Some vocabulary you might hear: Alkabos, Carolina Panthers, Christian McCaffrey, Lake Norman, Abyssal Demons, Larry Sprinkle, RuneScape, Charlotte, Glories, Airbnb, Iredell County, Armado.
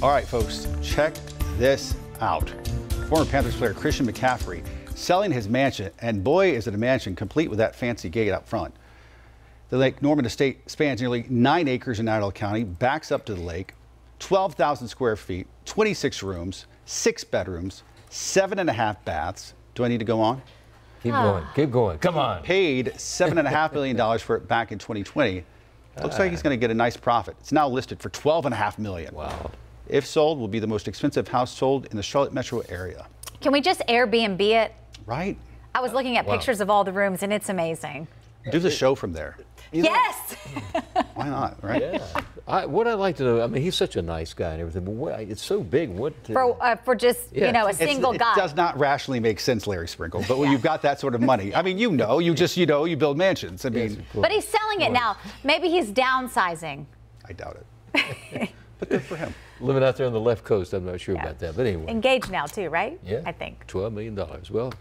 All right, folks, check this out. Former Panthers player Christian McCaffrey selling his mansion, and boy, is it a mansion complete with that fancy gate up front. The Lake Norman estate spans nearly 9 acres in Iredell County, backs up to the lake, 12,000 square feet, 26 rooms, 6 bedrooms, 7.5 baths. Do I need to go on? Keep going, keep going, come on. Paid $7.5 million for it back in 2020. Looks like he's going to get a nice profit. It's now listed for $12.5 million. Wow. If sold, will be the most expensive house sold in the Charlotte metro area. Can we just Airbnb it? Right. I was looking at pictures of all the rooms, and it's amazing. Do the show from there. Yes. Why not, right? Yeah. What I'd like to know, I mean, he's such a nice guy and everything, but it's so big. What for just you know, a single guy? It does not rationally make sense, Larry Sprinkle. But when you've got that sort of money, I mean, you build mansions. I mean, but he's selling it now. Maybe he's downsizing. I doubt it. But good for him. Living out there on the left coast, I'm not sure about that. But anyway, engaged now too, right? Yeah, I think $12 million. Well.